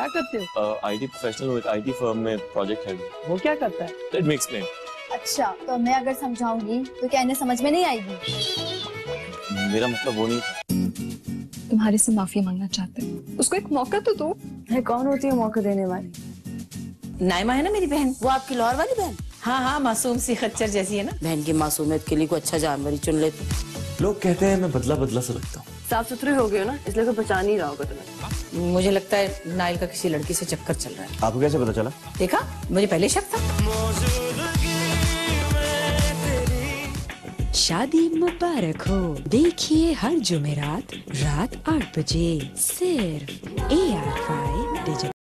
क्या करते हो? IT professional with IT firm में प्रोजेक्ट हेड। वो क्या करता है? Let me explain. अच्छा, तो मैं अगर समझाऊंगी तो क्या इन्हें समझ में नहीं आएगी? मेरा मतलब वो नहीं। तुम्हारे से माफी मांगना चाहते हैं। उसको एक मौका तो दो। मैं कौन होती है मौका देने वाली? नाइमा है ना मेरी बहन, वो आपकी लौर वाली बहन। हाँ हाँ, मासूम सी खच्चर जैसी है ना। बहन की मासूमियत के लिए कोई अच्छा जानवर ही चुन लेते। लोग कहते हैं मैं बदला बदला से लगता हूँ। साफ सुथरे हो गए हो ना, इसलिए कोई पहचान नहीं रहा होगा तुम्हें। मुझे लगता है नाइल का किसी लड़की से चक्कर चल रहा है। आपको कैसे पता चला? देखा, मुझे पहले शक था। शादी मुबारक हो देखिए हर जुमेरात रात 8 बजे सिर्फ AR5 डिजिटल।